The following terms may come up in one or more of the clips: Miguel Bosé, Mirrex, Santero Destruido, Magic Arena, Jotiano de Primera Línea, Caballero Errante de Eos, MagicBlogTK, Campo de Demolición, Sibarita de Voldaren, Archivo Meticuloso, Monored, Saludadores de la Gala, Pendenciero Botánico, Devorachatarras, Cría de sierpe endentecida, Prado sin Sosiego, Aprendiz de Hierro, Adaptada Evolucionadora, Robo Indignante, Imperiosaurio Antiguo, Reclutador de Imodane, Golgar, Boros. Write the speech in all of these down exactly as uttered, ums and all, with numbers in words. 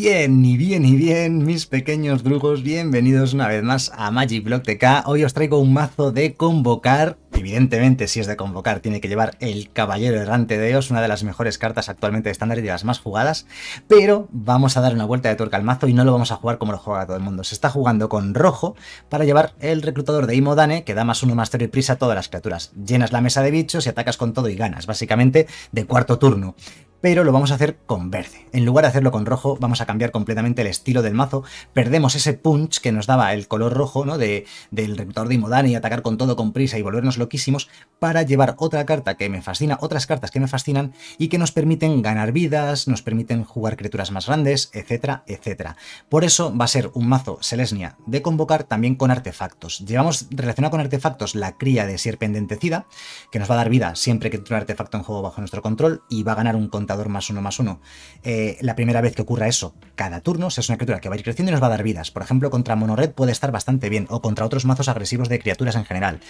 Bien, y bien, y bien, mis pequeños drugos, bienvenidos una vez más a MagicBlogTK. Hoy os traigo un mazo de convocar. Evidentemente, si es de convocar, tiene que llevar el Caballero Errante de Eos, una de las mejores cartas actualmente de estándar y de las más jugadas, pero vamos a dar una vuelta de tuerca al mazo y no lo vamos a jugar como lo juega todo el mundo. Se está jugando con rojo para llevar el Reclutador de Imodane, que da más uno, más cero y prisa a todas las criaturas. Llenas la mesa de bichos y atacas con todo y ganas, básicamente de cuarto turno. Pero lo vamos a hacer con verde. En lugar de hacerlo con rojo, vamos a cambiar completamente el estilo del mazo. Perdemos ese punch que nos daba el color rojo, ¿no? De, del Reclutador de Imodane y atacar con todo, con prisa y volvernos loquísimos, para llevar otra carta que me fascina, otras cartas que me fascinan y que nos permiten ganar vidas, nos permiten jugar criaturas más grandes, etcétera, etcétera. Por eso va a ser un mazo Selesnya de convocar también con artefactos. Llevamos relacionado con artefactos la cría de sierpe endentecida, que nos va a dar vida siempre que entre un artefacto en juego bajo nuestro control y va a ganar un control más uno más uno. Eh, la primera vez que ocurra eso, cada turno, o sea, es una criatura que va a ir creciendo y nos va a dar vidas. Por ejemplo, contra Monored puede estar bastante bien, o contra otros mazos agresivos de criaturas en general.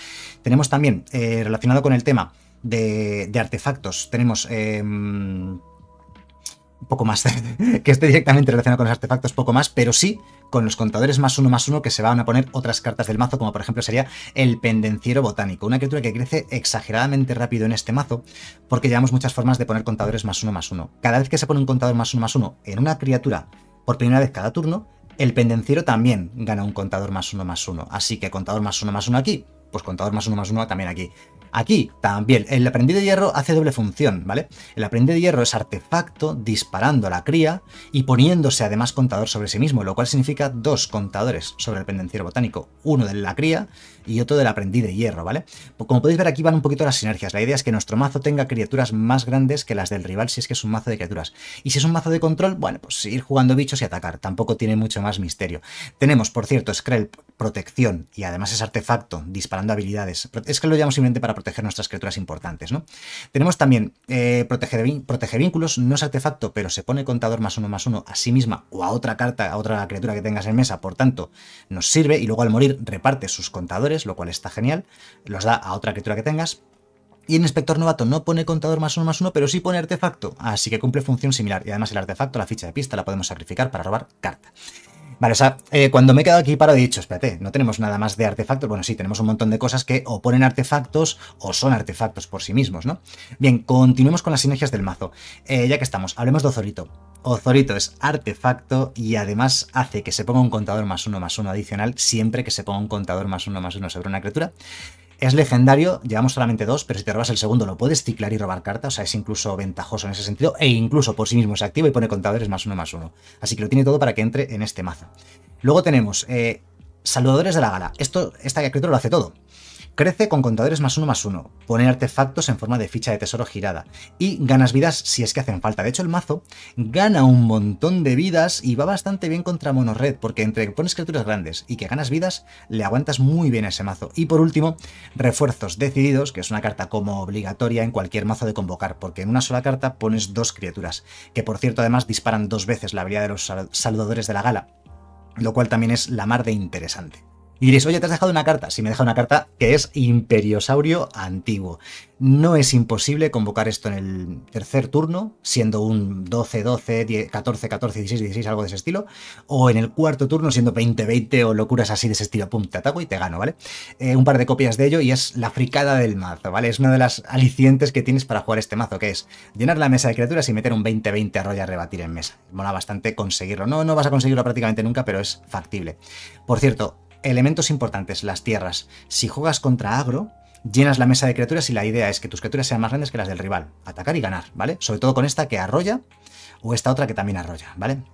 Tenemos también, eh, relacionado con el tema de, de artefactos, tenemos... Eh, poco más, que esté directamente relacionado con los artefactos, poco más, pero sí con los contadores más uno más uno que se van a poner otras cartas del mazo, como por ejemplo sería el Pendenciero Botánico, una criatura que crece exageradamente rápido en este mazo, porque llevamos muchas formas de poner contadores más uno más uno. Cada vez que se pone un contador más uno más uno en una criatura por primera vez cada turno, el Pendenciero también gana un contador más uno más uno, así que contador más uno más uno aquí, pues contador más uno más uno también aquí. Aquí también el aprendiz de hierro hace doble función, ¿vale? El aprendiz de hierro es artefacto disparando a la cría y poniéndose además contador sobre sí mismo, lo cual significa dos contadores sobre el pendenciero botánico, uno de la cría y otro del aprendiz de hierro, ¿vale? Como podéis ver, aquí van un poquito las sinergias. La idea es que nuestro mazo tenga criaturas más grandes que las del rival, si es que es un mazo de criaturas. Y si es un mazo de control, bueno, pues ir jugando bichos y atacar, tampoco tiene mucho más misterio. Tenemos, por cierto, Skrelv, protección, y además es artefacto disparando habilidades. Es que lo llamamos simplemente para proteger nuestras criaturas importantes, ¿no? Tenemos también eh, Protegevínculos, no es artefacto, pero se pone contador más uno más uno a sí misma o a otra carta, a otra criatura que tengas en mesa, por tanto, nos sirve y luego al morir reparte sus contadores, lo cual está genial, los da a otra criatura que tengas. Y el Inspector Novato no pone contador más uno más uno, pero sí pone artefacto, así que cumple función similar. Y además el artefacto, la ficha de pista, la podemos sacrificar para robar carta. Vale, o sea, eh, cuando me he quedado aquí paro he dicho, espérate, no tenemos nada más de artefactos. Bueno, sí, tenemos un montón de cosas que o ponen artefactos o son artefactos por sí mismos, ¿no? Bien, continuemos con las sinergias del mazo. Eh, ya que estamos, hablemos de Ozolito. Ozolito es artefacto y además hace que se ponga un contador más uno más uno adicional siempre que se ponga un contador más uno más uno sobre una criatura. Es legendario, llevamos solamente dos, pero si te robas el segundo lo puedes ciclar y robar carta, o sea, es incluso ventajoso en ese sentido, e incluso por sí mismo se activa y pone contadores más uno más uno. Así que lo tiene todo para que entre en este mazo. Luego tenemos eh, Saludadores de la Gala. Esto, esta criatura lo hace todo. Crece con contadores más uno más uno, pone artefactos en forma de ficha de tesoro girada y ganas vidas si es que hacen falta. De hecho, el mazo gana un montón de vidas y va bastante bien contra Monored, porque entre que pones criaturas grandes y que ganas vidas, le aguantas muy bien a ese mazo. Y por último, Refuerzos Decididos, que es una carta como obligatoria en cualquier mazo de convocar, porque en una sola carta pones dos criaturas, que por cierto además disparan dos veces la habilidad de los Saludadores de la Gala, lo cual también es la mar de interesante. Y diréis, oye, te has dejado una carta. Sí, me he dejado una carta que es Imperiosaurio Antiguo. No es imposible convocar esto en el tercer turno, siendo un doce doce, catorce catorce, dieciséis dieciséis, algo de ese estilo, o en el cuarto turno siendo veinte veinte o locuras así de ese estilo. Pum, te ataco y te gano, ¿vale? Eh, un par de copias de ello y es la fricada del mazo, ¿vale? Es una de las alicientes que tienes para jugar este mazo, que es llenar la mesa de criaturas y meter un veinte veinte arroyo a rebatir en mesa. Mola bastante conseguirlo. No, no vas a conseguirlo prácticamente nunca, pero es factible. Por cierto, elementos importantes, las tierras. Si juegas contra agro, llenas la mesa de criaturas y la idea es que tus criaturas sean más grandes que las del rival. Atacar y ganar, ¿vale? Sobre todo con esta que arrolla o esta otra que también arrolla, ¿vale?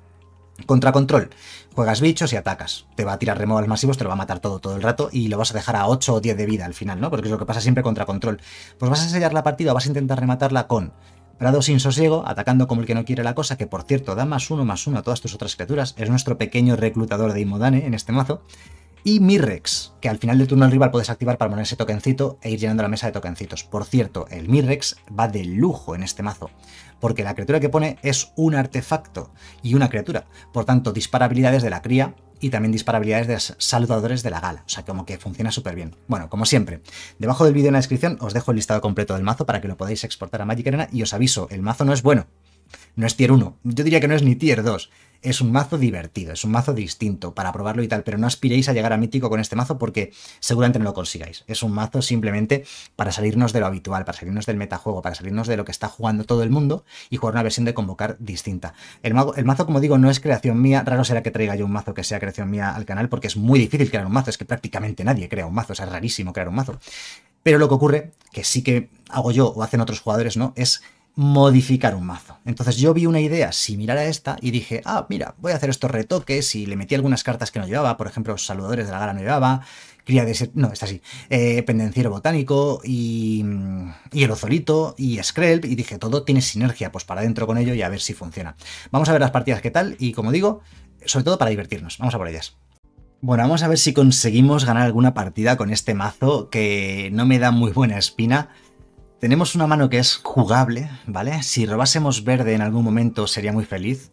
Contra control, juegas bichos y atacas. Te va a tirar removals masivos, te lo va a matar todo, todo el rato y lo vas a dejar a ocho o diez de vida al final, ¿no? Porque es lo que pasa siempre contra control. Pues vas a sellar la partida, vas a intentar rematarla con Prado sin Sosiego, atacando como el que no quiere la cosa, que por cierto da más uno, más uno a todas tus otras criaturas. Es nuestro pequeño reclutador de Imodane en este mazo. Y Mirrex, que al final del turno del rival puedes activar para poner ese tokencito e ir llenando la mesa de tokencitos. Por cierto, el Mirrex va de lujo en este mazo, porque la criatura que pone es un artefacto y una criatura. Por tanto, dispara habilidades de la cría y también dispara habilidades de saludadores de la gala. O sea, como que funciona súper bien. Bueno, como siempre, debajo del vídeo en la descripción os dejo el listado completo del mazo para que lo podáis exportar a Magic Arena y os aviso, el mazo no es bueno. No es tier uno, yo diría que no es ni tier dos. Es un mazo divertido, es un mazo distinto para probarlo y tal, pero no aspiréis a llegar a mítico con este mazo porque seguramente no lo consigáis. Es un mazo simplemente para salirnos de lo habitual, para salirnos del metajuego, para salirnos de lo que está jugando todo el mundo y jugar una versión de Convocar distinta. El, mago, el mazo, como digo, no es creación mía. Raro será que traiga yo un mazo que sea creación mía al canal porque es muy difícil crear un mazo, es que prácticamente nadie crea un mazo, o sea, es rarísimo crear un mazo. Pero lo que ocurre, que sí que hago yo o hacen otros jugadores, ¿no?, es modificar un mazo. Entonces yo vi una idea similar a esta y dije, ah, mira, voy a hacer estos retoques y le metí algunas cartas que no llevaba, por ejemplo, Saludadores de la Gala no llevaba, Cría de sierpe, no, está así, eh, Pendenciero Botánico y, y el Ozolito y Skrelv, y dije, todo tiene sinergia, pues para adentro con ello y a ver si funciona. Vamos a ver las partidas qué tal y, como digo, sobre todo para divertirnos, vamos a por ellas. Bueno, vamos a ver si conseguimos ganar alguna partida con este mazo que no me da muy buena espina. Tenemos una mano que es jugable, ¿vale? Si robásemos verde en algún momento sería muy feliz.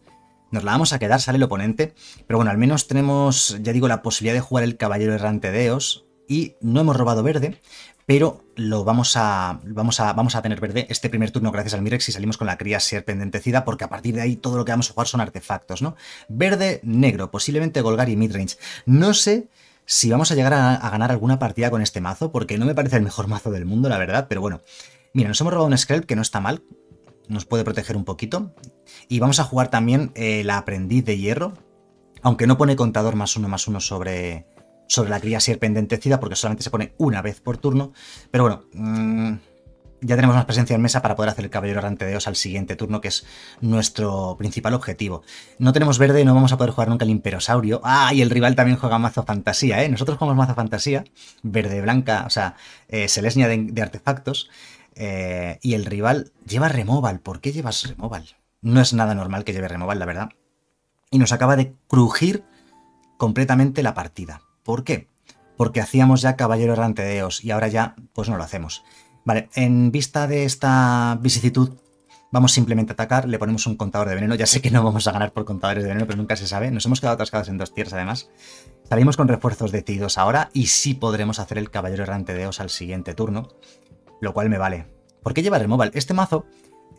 Nos la vamos a quedar, sale el oponente. Pero bueno, al menos tenemos, ya digo, la posibilidad de jugar el Caballero Errante de Eos. Y no hemos robado verde, pero lo vamos a, vamos, a, vamos a tener verde este primer turno gracias al Mirrex y salimos con la Cría de sierpe endentecida, porque a partir de ahí todo lo que vamos a jugar son artefactos, ¿no? Verde, negro, posiblemente Golgar y Midrange. No sé si vamos a llegar a, a ganar alguna partida con este mazo, porque no me parece el mejor mazo del mundo, la verdad, pero bueno. Mira, nos hemos robado un Skrelv que no está mal, nos puede proteger un poquito. Y vamos a jugar también eh, la Aprendiz de Hierro, aunque no pone contador más uno más uno sobre, sobre la Cría sierpe endentecida, porque solamente se pone una vez por turno. Pero bueno, mmm, ya tenemos más presencia en mesa para poder hacer el Caballero Errante de Eos al siguiente turno, que es nuestro principal objetivo. No tenemos verde, no vamos a poder jugar nunca el Imperiosaurio. Ah, y el rival también juega mazo fantasía, ¿eh? Nosotros jugamos mazo fantasía, verde, blanca, o sea, eh, Selesnya de, de artefactos. Eh, y el rival lleva removal. ¿Por qué llevas removal? No es nada normal que lleve removal, la verdad. Y nos acaba de crujir completamente la partida. ¿Por qué? Porque hacíamos ya Caballero Errante de Eos y ahora ya pues no lo hacemos. Vale, en vista de esta vicisitud vamos simplemente a atacar, le ponemos un contador de veneno. Ya sé que no vamos a ganar por contadores de veneno, pero nunca se sabe. Nos hemos quedado atascados en dos tiers además. Salimos con Refuerzos Decididos ahora y sí podremos hacer el Caballero Errante de Eos al siguiente turno, lo cual me vale. ¿Por qué lleva removal? Este mazo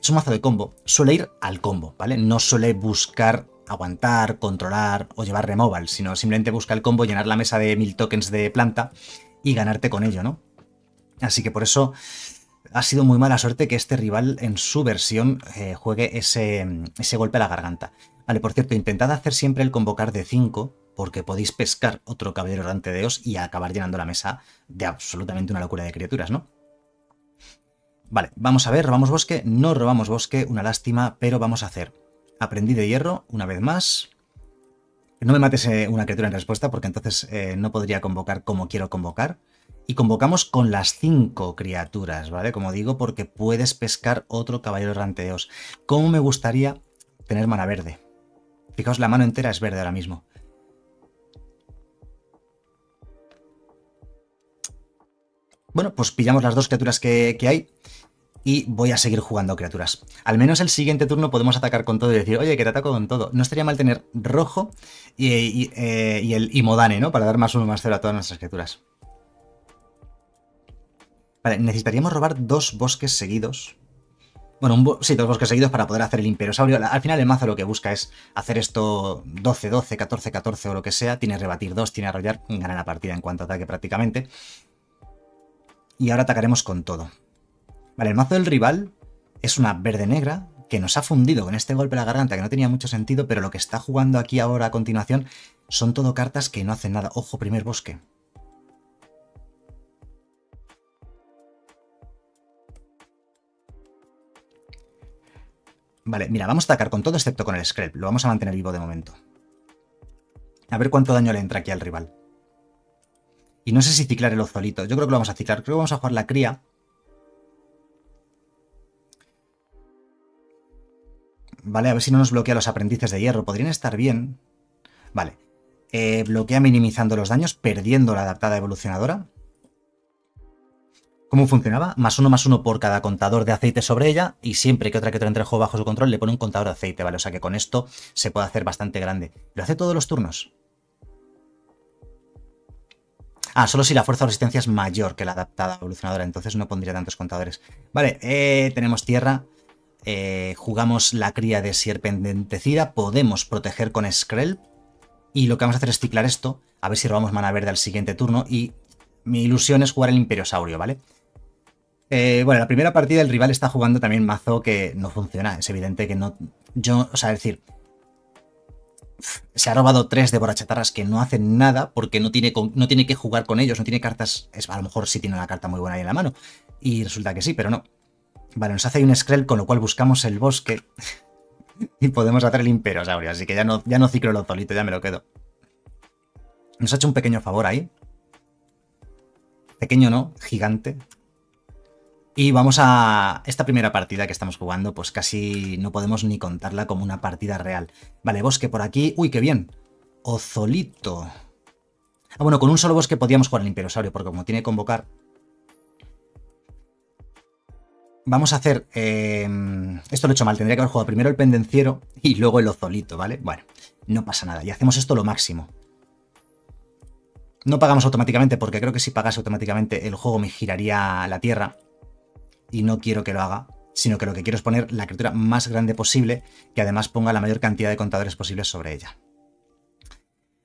es un mazo de combo, suele ir al combo, ¿vale? No suele buscar aguantar, controlar o llevar removal, sino simplemente busca el combo, llenar la mesa de mil tokens de planta y ganarte con ello, ¿no? Así que por eso ha sido muy mala suerte que este rival en su versión eh, juegue ese, ese golpe a la garganta. Vale, por cierto, intentad hacer siempre el Convocar de cinco, porque podéis pescar otro Caballero Errante de Eos y acabar llenando la mesa de absolutamente una locura de criaturas, ¿no? Vale, vamos a ver, robamos bosque, no robamos bosque, una lástima, pero vamos a hacer Aprendiz de Hierro, una vez más. No me mates eh, una criatura en respuesta, porque entonces eh, no podría convocar como quiero convocar. Y convocamos con las cinco criaturas, ¿vale? Como digo, porque puedes pescar otro Caballero Errante de Eos. ¿Cómo me gustaría tener mana verde? Fijaos, la mano entera es verde ahora mismo. Bueno, pues pillamos las dos criaturas que, que hay y voy a seguir jugando criaturas. Al menos el siguiente turno podemos atacar con todo y decir, oye, que te ataco con todo. No estaría mal tener rojo y, y, eh, y el Imodane, ¿no? Para dar más uno, más cero a todas nuestras criaturas. Vale, necesitaríamos robar dos bosques seguidos. Bueno, un bo sí, dos bosques seguidos para poder hacer el Imperiosaurio. Al final el mazo lo que busca es hacer esto doce, doce, catorce, catorce o lo que sea. Tiene rebatir dos, tiene arrollar, gana la partida en cuanto ataque prácticamente. Y ahora atacaremos con todo. Vale, el mazo del rival es una verde-negra que nos ha fundido con este golpe a la garganta que no tenía mucho sentido, pero lo que está jugando aquí ahora a continuación son todo cartas que no hacen nada. Ojo, primer bosque. Vale, mira, vamos a atacar con todo excepto con el Skrelv. Lo vamos a mantener vivo de momento. A ver cuánto daño le entra aquí al rival. Y no sé si ciclar el Ozolito. Yo creo que lo vamos a ciclar. Creo que vamos a jugar la cría. Vale, a ver si no nos bloquea los aprendices de hierro. Podrían estar bien. Vale. Eh, bloquea minimizando los daños, perdiendo la adaptada evolucionadora. ¿Cómo funcionaba? Más uno, más uno por cada contador de aceite sobre ella. Y siempre que otra que otra entre el juego bajo su control, le pone un contador de aceite, ¿vale? O sea que con esto se puede hacer bastante grande. ¿Lo hace todos los turnos? Ah, solo si la fuerza o resistencia es mayor que la adaptada evolucionadora, entonces no pondría tantos contadores. Vale, eh, tenemos tierra, eh, jugamos la cría de sierpe endentecida, podemos proteger con Skrelv, y lo que vamos a hacer es ciclar esto, a ver si robamos mana verde al siguiente turno, y mi ilusión es jugar el Imperiosaurio, ¿vale? Eh, bueno, la primera partida el rival está jugando también mazo que no funciona, es evidente que no... Yo, o sea, es decir... Se ha robado tres de borrachatarras que no hacen nada porque no tiene, no tiene que jugar con ellos, no tiene cartas... Es, a lo mejor sí tiene una carta muy buena ahí en la mano. Y resulta que sí, pero no. Vale, nos hace un Skrelv, con lo cual buscamos el bosque y podemos hacer el Imperiosaurio. Así que ya no, ya no ciclo el Ozolito, ya me lo quedo. Nos ha hecho un pequeño favor ahí. Pequeño no, gigante. Y vamos a esta primera partida que estamos jugando, pues casi no podemos ni contarla como una partida real. Vale, bosque por aquí. Uy, qué bien. Ozolito. Ah, bueno, con un solo bosque podíamos jugar el Imperiosaurio, porque como tiene que convocar... Vamos a hacer... Eh... Esto lo he hecho mal, tendría que haber jugado primero el pendenciero y luego el Ozolito, ¿vale? Bueno, no pasa nada. Y hacemos esto lo máximo. No pagamos automáticamente, porque creo que si pagase automáticamente el juego me giraría la tierra. Y no quiero que lo haga, sino que lo que quiero es poner la criatura más grande posible, que además ponga la mayor cantidad de contadores posibles sobre ella.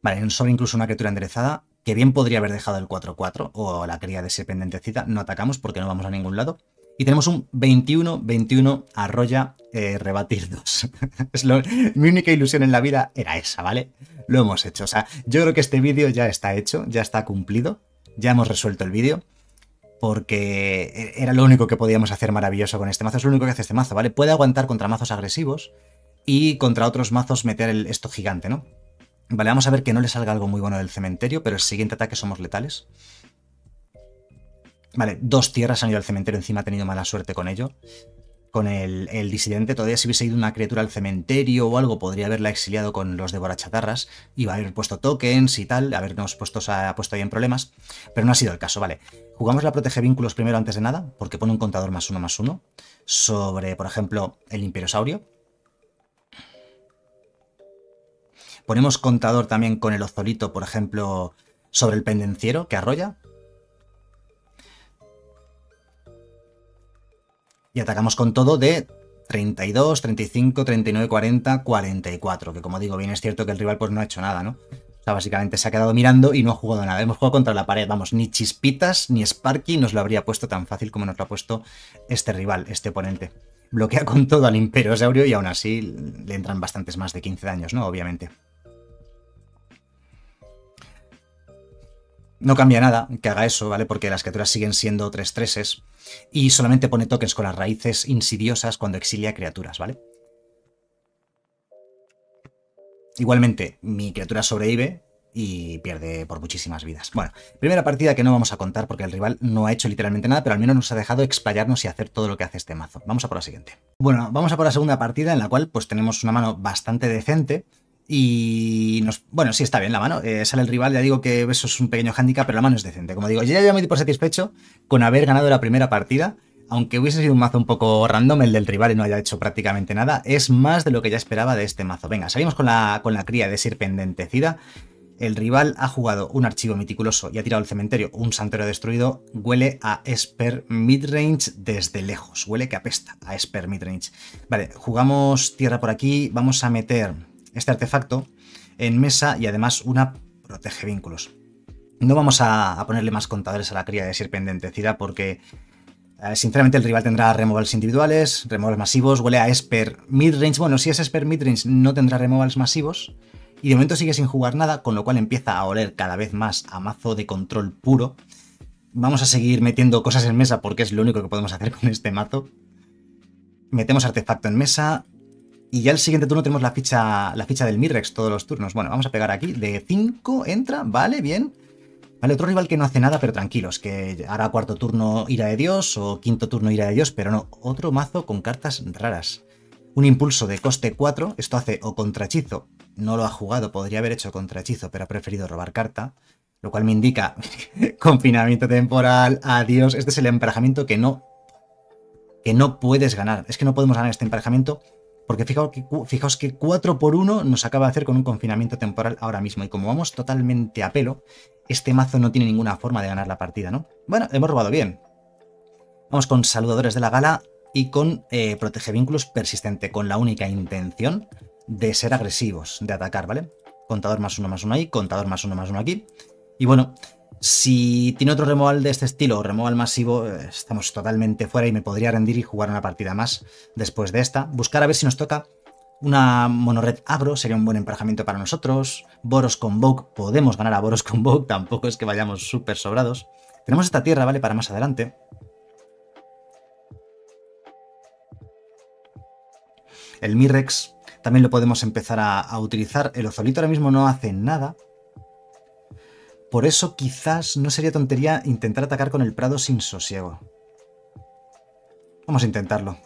Vale, sobre incluso una criatura enderezada, que bien podría haber dejado el cuatro cuatro o la cría de sierpe endentecida. No atacamos porque no vamos a ningún lado. Y tenemos un veintiuno veintiuno arroya eh, rebatir dos. Es lo, mi única ilusión en la vida era esa, ¿vale? Lo hemos hecho. O sea, yo creo que este vídeo ya está hecho, ya está cumplido, ya hemos resuelto el vídeo. Porque era lo único que podíamos hacer maravilloso con este mazo. Es lo único que hace este mazo, ¿vale? Puede aguantar contra mazos agresivos y contra otros mazos meter el, esto gigante, ¿no? Vale, vamos a ver que no le salga algo muy bueno del cementerio, pero el siguiente ataque somos letales. Vale, dos tierras han ido al cementerio, encima ha tenido mala suerte con ello. Con el, el disidente, todavía si hubiese ido una criatura al cementerio o algo, podría haberla exiliado con los devorachatarras y haber puesto tokens y tal, habernos puesto, ha puesto ahí en problemas, pero no ha sido el caso, vale. Jugamos la Protegevínculos primero antes de nada, porque pone un contador más uno más uno sobre, por ejemplo, el Imperiosaurio. Ponemos contador también con el Ozolito, por ejemplo, sobre el pendenciero que arrolla. Y atacamos con todo de treinta y dos, treinta y cinco, treinta y nueve, cuarenta, cuarenta y cuatro. Que como digo, bien es cierto que el rival pues no ha hecho nada, ¿no? O sea, básicamente se ha quedado mirando y no ha jugado nada. Hemos jugado contra la pared, vamos, ni chispitas ni Sparky nos lo habría puesto tan fácil como nos lo ha puesto este rival, este oponente. Bloquea con todo al Imperiosaurio y aún así le entran bastantes más de quince daños, ¿no? Obviamente. No cambia nada que haga eso, ¿vale? Porque las criaturas siguen siendo tres treses y solamente pone tokens con las raíces insidiosas cuando exilia criaturas, ¿vale? Igualmente, mi criatura sobrevive y pierde por muchísimas vidas. Bueno, primera partida que no vamos a contar porque el rival no ha hecho literalmente nada, pero al menos nos ha dejado explayarnos y hacer todo lo que hace este mazo. Vamos a por la siguiente. Bueno, vamos a por la segunda partida en la cual pues tenemos una mano bastante decente. Y nos... Bueno, sí, está bien la mano. Eh, sale el rival, ya digo que eso es un pequeño hándicap, pero la mano es decente. Como digo, yo ya me di por satisfecho con haber ganado la primera partida, aunque hubiese sido un mazo un poco random el del rival y no haya hecho prácticamente nada. Es más de lo que ya esperaba de este mazo. Venga, salimos con la, con la cría de sierpe endentecida. El rival ha jugado un archivo meticuloso y ha tirado al cementerio un santero destruido. Huele a Esper midrange desde lejos. Huele que apesta a Esper midrange. Vale, jugamos tierra por aquí. Vamos a meter... este artefacto en mesa y además una protegevínculos. No vamos a, a ponerle más contadores a la cría de sierpe endentecida porque eh, sinceramente el rival tendrá removals individuales, removals masivos, huele a Esper midrange. Bueno, si es Esper midrange no tendrá removals masivos y de momento sigue sin jugar nada, con lo cual empieza a oler cada vez más a mazo de control puro. Vamos a seguir metiendo cosas en mesa porque es lo único que podemos hacer con este mazo. Metemos artefacto en mesa. Y ya el siguiente turno tenemos la ficha, la ficha del Mirrex todos los turnos. Bueno, vamos a pegar aquí. De cinco entra, vale, bien. Vale, otro rival que no hace nada, pero tranquilos, que hará cuarto turno ira de Dios o quinto turno ira de Dios, pero no. Otro mazo con cartas raras. Un impulso de coste cuatro. Esto hace o contrahechizo. No lo ha jugado, podría haber hecho contrahechizo, pero ha preferido robar carta. Lo cual me indica confinamiento temporal, adiós. Este es el emparejamiento que no, que no puedes ganar. Es que no podemos ganar este emparejamiento. Porque fijaos que, fijaos que cuatro por uno nos acaba de hacer con un confinamiento temporal ahora mismo. Y como vamos totalmente a pelo, este mazo no tiene ninguna forma de ganar la partida, ¿no? Bueno, hemos robado bien. Vamos con Saludadores de la Gala. y con eh, Protegevínculos persistente, con la única intención de ser agresivos, de atacar, ¿vale? Contador más uno más uno ahí, contador más uno más uno aquí. Y bueno, si tiene otro removal de este estilo, removal masivo, estamos totalmente fuera y me podría rendir y jugar una partida más después de esta. Buscar a ver si nos toca una monored Abro, sería un buen emparejamiento para nosotros. Boros Convoke, podemos ganar a Boros Convoke, tampoco es que vayamos súper sobrados. Tenemos esta tierra, ¿vale? Para más adelante. El Mirrex también lo podemos empezar a, a utilizar. El Ozolito ahora mismo no hace nada. Por eso quizás no sería tontería intentar atacar con el Prado sin Sosiego. Vamos a intentarlo.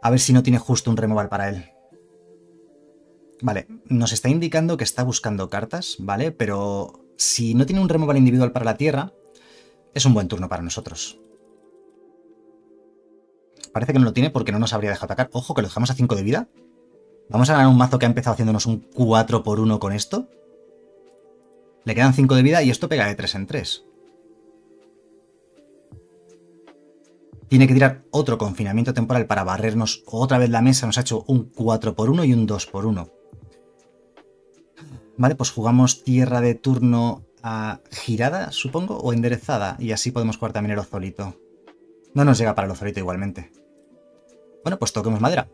A ver si no tiene justo un removal para él. Vale, nos está indicando que está buscando cartas, ¿vale? Pero si no tiene un removal individual para la tierra, es un buen turno para nosotros. Parece que no lo tiene porque no nos habría dejado atacar. Ojo, que lo dejamos a cinco de vida. Vamos a ganar un mazo que ha empezado haciéndonos un cuatro por uno con esto. Le quedan cinco de vida y esto pega de tres en tres. Tiene que tirar otro confinamiento temporal para barrernos otra vez la mesa. Nos ha hecho un cuatro por uno y un dos por uno. Vale, pues jugamos tierra de turno a girada, supongo, o enderezada. Y así podemos jugar también el Ozolito. No nos llega para el Ozolito igualmente. Bueno, pues toquemos madera.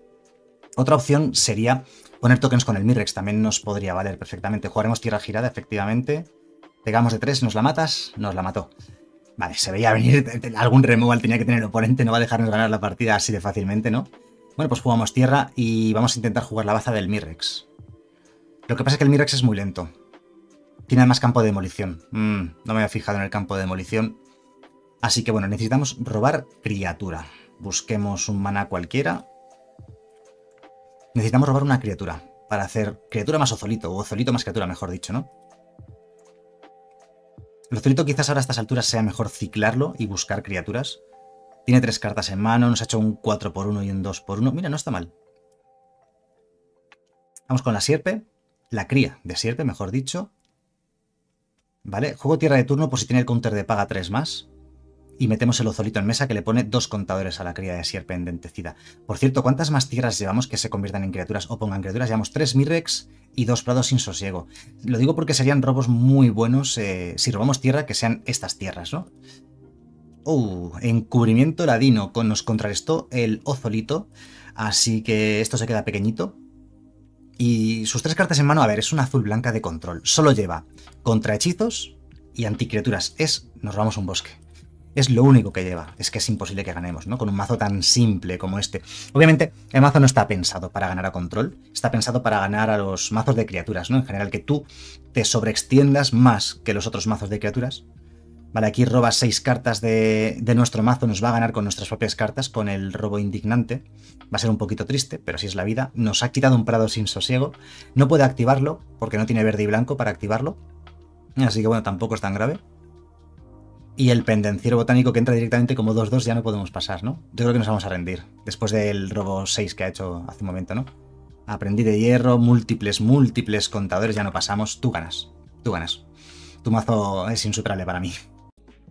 Otra opción sería poner tokens con el Mirrex. También nos podría valer perfectamente. Jugaremos tierra girada, efectivamente. Pegamos de tres, nos la matas, nos la mató. Vale, se veía venir. Algún removal tenía que tener el oponente. No va a dejarnos ganar la partida así de fácilmente, ¿no? Bueno, pues jugamos tierra y vamos a intentar jugar la baza del Mirrex. Lo que pasa es que el Mirrex es muy lento. Tiene además campo de demolición. Mm, no me había fijado en el campo de demolición. Así que bueno, necesitamos robar criatura. Busquemos un maná cualquiera. Necesitamos robar una criatura para hacer criatura más Ozolito, o Ozolito más criatura, mejor dicho, ¿no? El Ozolito quizás ahora a estas alturas sea mejor ciclarlo y buscar criaturas. Tiene tres cartas en mano, nos ha hecho un cuatro por uno y un dos por uno. Mira, no está mal. Vamos con la sierpe, la cría de sierpe, mejor dicho. Vale, juego tierra de turno por si tiene el counter de paga tres más. Y metemos el Ozolito en mesa, que le pone dos contadores a la cría de sierpe endentecida. Por cierto, ¿cuántas más tierras llevamos que se conviertan en criaturas o pongan criaturas? Llevamos tres Mirrex y dos Prados sin Sosiego. Lo digo porque serían robos muy buenos eh, si robamos tierra, que sean estas tierras, ¿no? ¡Uh! Encubrimiento Ladino. Con, nos contrarrestó el Ozolito, así que esto se queda pequeñito. Y sus tres cartas en mano, a ver, es una azul blanca de control. Solo lleva contrahechizos y anticriaturas. Es, nos robamos un bosque. Es lo único que lleva. Es que es imposible que ganemos, ¿no? Con un mazo tan simple como este. Obviamente, el mazo no está pensado para ganar a control. Está pensado para ganar a los mazos de criaturas, ¿no? En general, que tú te sobreextiendas más que los otros mazos de criaturas. Vale, aquí robas seis cartas de, de nuestro mazo. Nos va a ganar con nuestras propias cartas, con el robo indignante. Va a ser un poquito triste, pero así es la vida. Nos ha quitado un Prado sin Sosiego. No puede activarlo, porque no tiene verde y blanco para activarlo. Así que, bueno, tampoco es tan grave. Y el pendenciero botánico, que entra directamente como dos dos, ya no podemos pasar, ¿no? Yo creo que nos vamos a rendir, después del robo seis que ha hecho hace un momento, ¿no? Aprendiz de hierro, múltiples, múltiples contadores, ya no pasamos. Tú ganas, tú ganas. Tu mazo es insuperable para mí.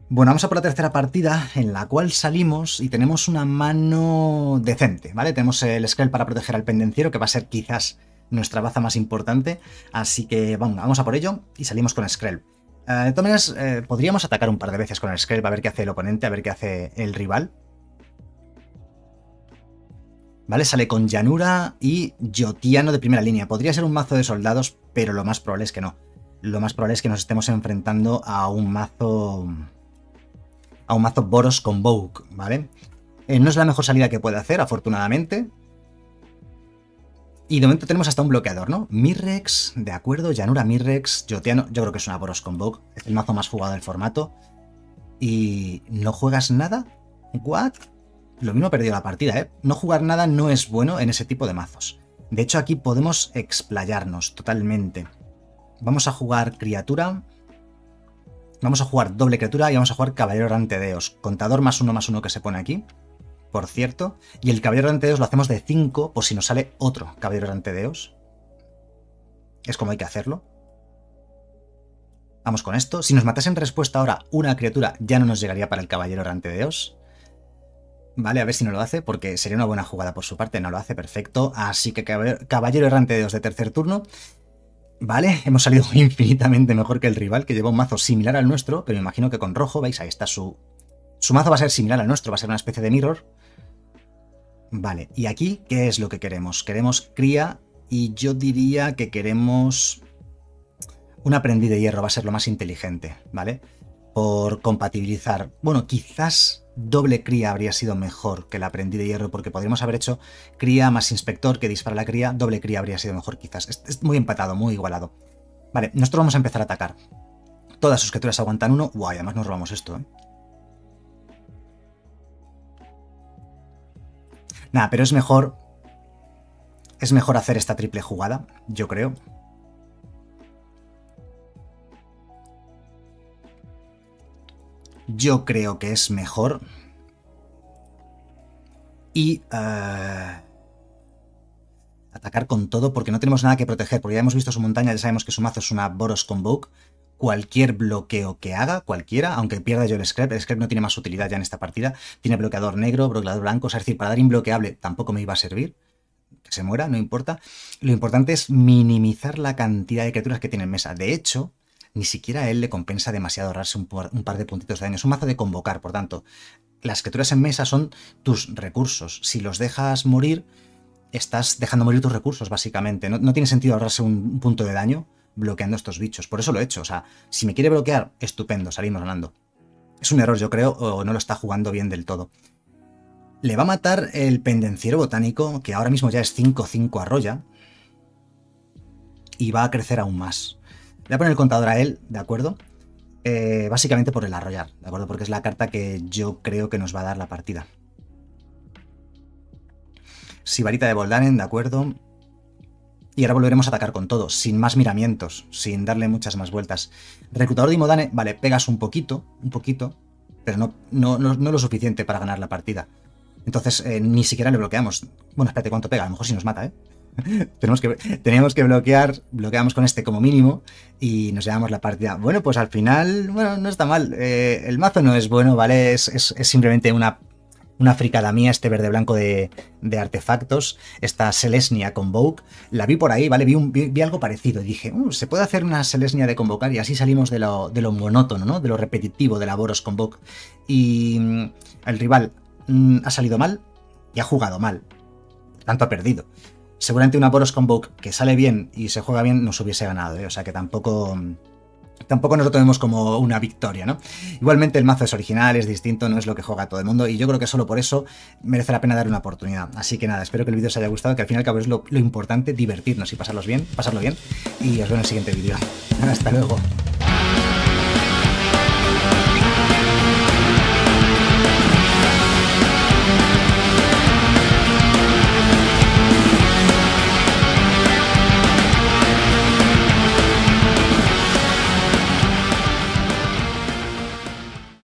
Bueno, vamos a por la tercera partida, en la cual salimos y tenemos una mano decente, ¿vale? Tenemos el Skrelv para proteger al pendenciero, que va a ser quizás nuestra baza más importante. Así que vamos, vamos a por ello y salimos con Skrelv. Uh, de todas maneras, eh, podríamos atacar un par de veces con el Skrelv, a ver qué hace el oponente, a ver qué hace el rival. Vale, sale con Llanura y Jotiano de Primera Línea. Podría ser un mazo de soldados, pero lo más probable es que no. Lo más probable es que nos estemos enfrentando a un mazo... A un mazo Boros Convoke, ¿vale? Eh, no es la mejor salida que puede hacer, afortunadamente. Y de momento tenemos hasta un bloqueador, ¿no? Mirrex, de acuerdo, Llanura, Mirrex, Jotiano. Yo creo que es una Boros Convoke, es el mazo más jugado del formato. ¿Y no juegas nada? ¿What? Lo mismo he perdido la partida, ¿eh? No jugar nada no es bueno en ese tipo de mazos. De hecho, aquí podemos explayarnos totalmente. Vamos a jugar criatura. Vamos a jugar doble criatura y vamos a jugar Caballero Errante de Eos. Contador más uno más uno que se pone aquí. Por cierto, y el Caballero Errante de Eos lo hacemos de cinco por si nos sale otro Caballero Errante de Eos. Es como hay que hacerlo. Vamos con esto. Si nos matase en respuesta ahora una criatura, ya no nos llegaría para el Caballero Errante de Eos. Vale, a ver si no lo hace, porque sería una buena jugada por su parte. No lo hace, perfecto. Así que Caballero Errante de Eos de tercer turno. Vale, hemos salido infinitamente mejor que el rival, que lleva un mazo similar al nuestro, pero me imagino que con rojo, veis, ahí está su... Su mazo va a ser similar al nuestro, va a ser una especie de mirror. Vale, y aquí, ¿qué es lo que queremos? Queremos cría y yo diría que queremos... Un aprendiz de hierro va a ser lo más inteligente, ¿vale? Por compatibilizar... Bueno, quizás doble cría habría sido mejor que el aprendiz de hierro, porque podríamos haber hecho cría más inspector que dispara la cría, doble cría habría sido mejor quizás. Es, es muy empatado, muy igualado. Vale, nosotros vamos a empezar a atacar. Todas sus criaturas aguantan uno. Guau, wow, además nos robamos esto, ¿eh? Nada, pero es mejor... Es mejor hacer esta triple jugada, yo creo. Yo creo que es mejor. Y... Uh, atacar con todo porque no tenemos nada que proteger. Porque ya hemos visto su montaña, ya sabemos que su mazo es una Boros Convoke. Cualquier bloqueo que haga, cualquiera, aunque pierda yo el Skrelv, el Skrelv no tiene más utilidad ya en esta partida. Tiene bloqueador negro, bloqueador blanco, es decir, para dar imbloqueable tampoco me iba a servir. Que se muera, no importa. Lo importante es minimizar la cantidad de criaturas que tiene en mesa. De hecho... Ni siquiera a él le compensa demasiado ahorrarse un par, un par de puntitos de daño. Es un mazo de convocar, por tanto, las criaturas en mesa son tus recursos. Si los dejas morir, estás dejando morir tus recursos, básicamente. No, no tiene sentido ahorrarse un punto de daño bloqueando estos bichos. Por eso lo he hecho. O sea, si me quiere bloquear, estupendo, salimos ganando. Es un error, yo creo, o no lo está jugando bien del todo. Le va a matar el pendenciero botánico, que ahora mismo ya es cinco cinco arroya. Y va a crecer aún más. Le voy a poner el contador a él, ¿de acuerdo? Eh, básicamente por el arrollar, ¿de acuerdo? Porque es la carta que yo creo que nos va a dar la partida. Sibarita de Voldaren, ¿de acuerdo? Y ahora volveremos a atacar con todo, sin más miramientos, sin darle muchas más vueltas. Reclutador de Imodane, vale, pegas un poquito, un poquito, pero no, no, no, no lo suficiente para ganar la partida. Entonces eh, ni siquiera le bloqueamos. Bueno, espérate, ¿cuánto pega? A lo mejor sí nos mata, ¿eh? Tenemos que, teníamos que bloquear, bloqueamos con este como mínimo y nos llevamos la partida. Bueno, pues al final, bueno, no está mal. Eh, el mazo no es bueno, ¿vale? Es, es, es simplemente una, una fricada mía, este verde blanco de, de artefactos. Esta Selesnya Convoke, la vi por ahí, ¿vale? Vi, un, vi, vi algo parecido y dije, uh, se puede hacer una Selesnya de convocar y así salimos de lo, de lo monótono, ¿no? De lo repetitivo de la Boros Convoke. Y el rival mm, ha salido mal y ha jugado mal. Tanto ha perdido. Seguramente una Boros Convoke que sale bien y se juega bien nos hubiese ganado, ¿eh? O sea que tampoco, tampoco nos lo tomemos como una victoria, ¿no? Igualmente el mazo es original, es distinto, no es lo que juega todo el mundo y yo creo que solo por eso merece la pena dar una oportunidad. Así que nada, espero que el vídeo os haya gustado, que al fin y al cabo es lo, lo importante, divertirnos y pasarlos bien, pasarlo bien y os veo en el siguiente vídeo. Hasta luego.